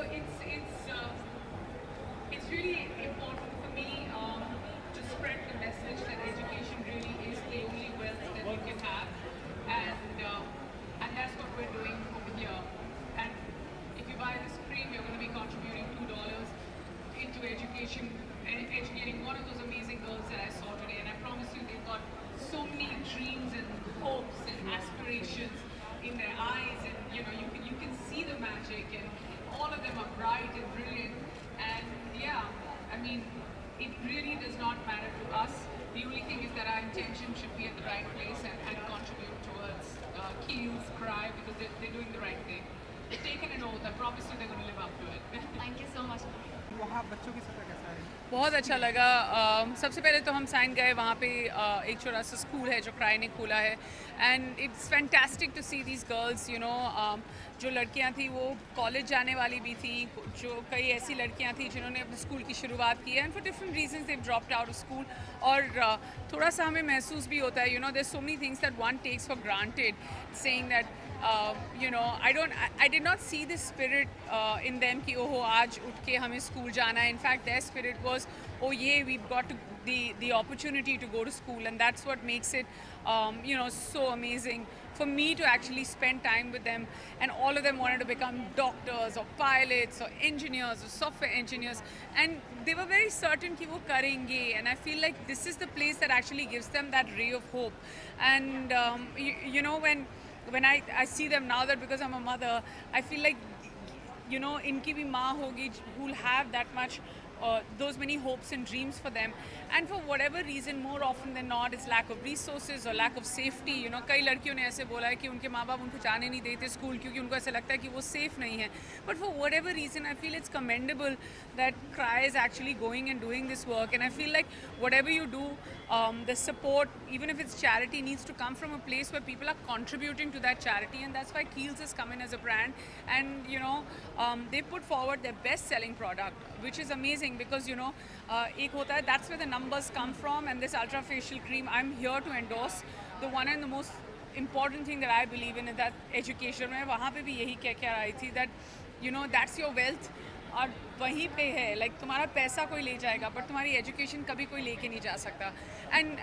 So it's really important for me to spread the message that education really is the only wealth that we can have, and that's what we're doing over here. And if you buy this cream, you're going to be contributing $2 into education and educating one of those amazing girls that I saw today. And I promise you, they've got so many dreams and hopes and aspirations in their eyes, and you can see the magic, and all of them are bright and brilliant. And yeah, I mean, it really does not matter to us. The only thing is that our intention should be at the right place and contribute towards Kiehl's, CRY, because they're doing the right thing. They've taken an oath. I promise you, they're going to live up to it. Thank you so much. बहुत अच्छा लगा। सबसे पहले तो हम sign गए वहाँ पे एक छोटा सा स्कूल है जो CRY ने खोला है, and it's fantastic to see these girls, you know, जो लड़कियाँ थी वो कॉलेज जाने वाली भी थी, जो कई ऐसी लड़कियाँ थी जिन्होंने अपने स्कूल की शुरुआत की है, and for different reasons they've dropped out of school. और थोड़ा सा हमें महसूस भी होता है, you know, there's so many things that one takes for granted, saying that you know, I did not see this spirit in them कि ओहो आज उठ के हमें स्कूल जाना है. In fact, their spirit was, oh yeah, we've got the opportunity to go to school, and that's what makes it, you know, so amazing for me to actually spend time with them. And all of them wanted to become doctors or pilots or engineers or software engineers, and they were very certain कि वो करेंगे. And I feel like this is the place that actually gives them that ray of hope. And you know, when I see them now, that because I'm a mother, I feel like, you know, inki bhi maa hogi who'll have that much, those many hopes and dreams for them. And for whatever reason, more often than not, it's lack of resources or lack of safety. You know, कई लड़कियों ने ऐसे बोला है कि उनके माँ बाप उनको जाने नहीं देते स्कूल क्योंकि उनको ऐसा लगता है कि वो सेफ नहीं है. But for whatever reason, I feel it's commendable that CRY is actually going and doing this work. And I feel like whatever you do, the support, even if it's charity, needs to come from a place where people are contributing to that charity. And that's why Kiehl's has come in as a brand. And you know, they put forward their best-selling product, which is amazing. Because you know, ek hota hai, that's where the numbers come from. And this ultra facial cream, I'm here to endorse. The one and the most important thing that I believe in is that education. मैं वहाँ पे भी यही कह रही थी that, you know, that's your wealth. और वहीं पे है, like तुम्हारा पैसा कोई ले जाएगा, but तुम्हारी education कभी कोई लेके नहीं जा सकता. And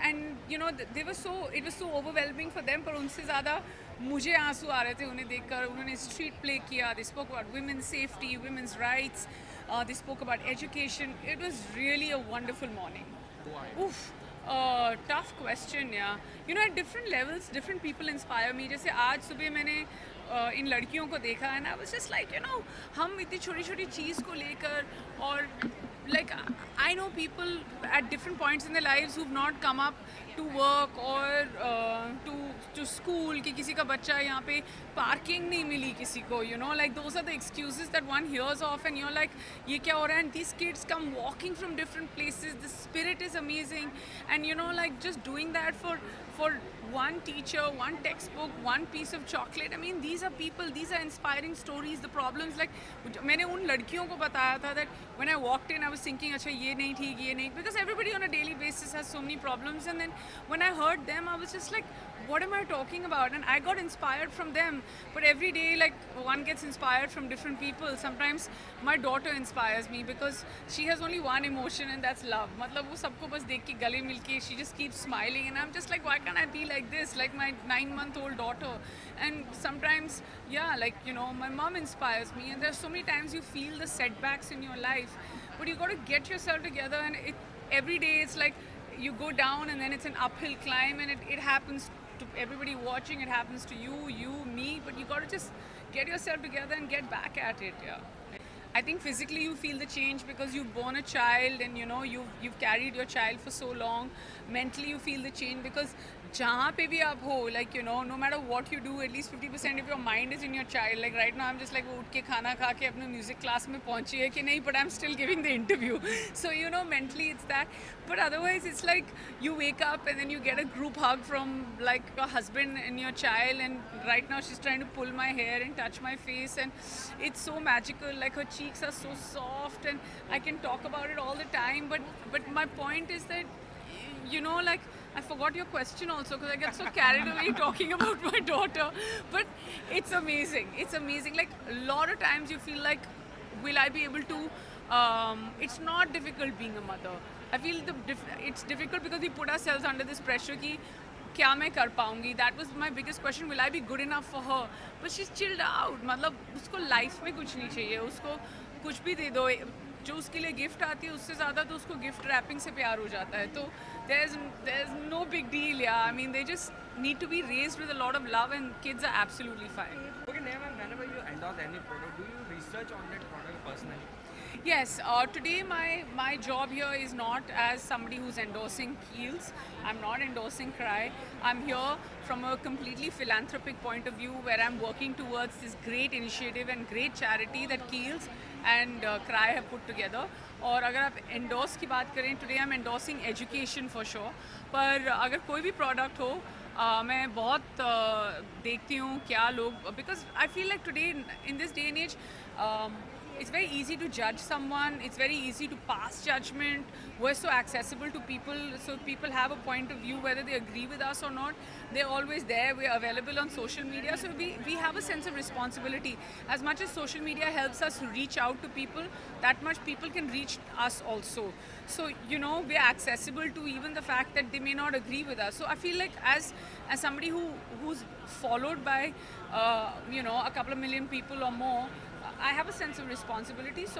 you know, they were so, it was so overwhelming for them. पर उनसे ज़्यादा मुझे आंसू आ रहे थे उन्हें देखकर. उन्होंने street play किया. They spoke about women's safety, women's rights. They spoke about education. It was really a wonderful morning. Why? Oof, tough question, yeah. You know, at different levels, different people inspire me. जैसे आज सुबह मैंने इन लड़कियों को देखा, and I was just like, you know, हम इतनी छोटी-छोटी चीज़ को लेकर, और like I know people at different points in their lives who've not come up to work or to school. कि किसी का बच्चा यहाँ पे parking नहीं मिली किसी को, you know, like those are the excuses that one hears of, and you're like, ये क्या हो रहा है? And these kids come walking from different places. The spirit is amazing, and you know, like just doing that for one teacher, one textbook, one piece of chocolate. I mean, these are people, these are inspiring stories. The problems, like मैंने उन लड़कियों को बताया था that when I walked in, I was thinking, अच्छा ये नहीं ठीक, ये नहीं, because everybody on a daily basis has so many problems. And then when I heard them, I was just like, what am I talking about? And I got inspired from them. But every day, like one gets inspired from different people. Sometimes my daughter inspires me because she has only one emotion, and that's love. मतलब वो सबको बस देख के गले मिलके, she just keeps smiling, and I'm just like, why can't I be like this, like my 9-month-old daughter? And sometimes, yeah, like you know, my mom inspires me. And there's so many times you feel the setbacks in your life, but you got to get yourself together. And every day it's like you go down, and then it's an uphill climb, and it happens to everybody watching. It happens to you, me, but you got to just get yourself together and get back at it. Yeah, I think physically you feel the change because you've born a child, and you know you've carried your child for so long. Mentally you feel the change because jahan pe bhi aap ho, like you know, no matter what you do, at least 50% of your mind is in your child. Like right now I'm just like उठ के खाना खा के अपने music class में पहुंची है कि नहीं, but I'm still giving the interview. So you know, mentally it's that, but otherwise it's like you wake up and then you get a group hug from like your husband and your child. And right now she's trying to pull my hair and touch my face, and it's so magical. Like her cheeks are so soft, and I can talk about it all the time. But my point is that, you know, like I forgot your question also because I get so carried away talking about my daughter. But it's amazing. It's amazing. Like a lot of times you feel like will I be able to, it's not difficult being a mother. I feel it's difficult because we put ourselves under this pressure ki, kya main kar paungi? That was my biggest question, will I be good enough for her? But she's chilled out, matlab, usko life mein kuch nahi chahiye, usko kuch bhi de do. जो उसके लिए gift आती है उससे ज़्यादा तो उसको gift wrapping से प्यार हो जाता है तो there is no big deal yeah I mean they just need to be raised with a lot of love and kids are absolutely fine. Okay Neha ma'am, whenever you endorse any product do you research on that product personally? Yes today my job here is not as somebody who's endorsing Kiehl's. I'm not endorsing CRY. I'm here from a completely philanthropic point of view where I'm working towards this great initiative and great charity that Kiehl's and CRY have put together. और अगर आप endorse की बात करें, today I'm endorsing education for sure. पर अगर कोई भी product हो, मैं बहुत देखती हूँ क्या लोग, because I feel like today in this day and age, it's very easy to judge someone. It's very easy to pass judgment. We're so accessible to people, so people have a point of view whether they agree with us or not. They're always there. We're available on social media, so we have a sense of responsibility. As much as social media helps us reach out to people, that much people can reach us also. So you know we're accessible to even the fact that they may not agree with us. So I feel like as somebody who's followed by you know a couple of million people or more. I have a sense of responsibility. So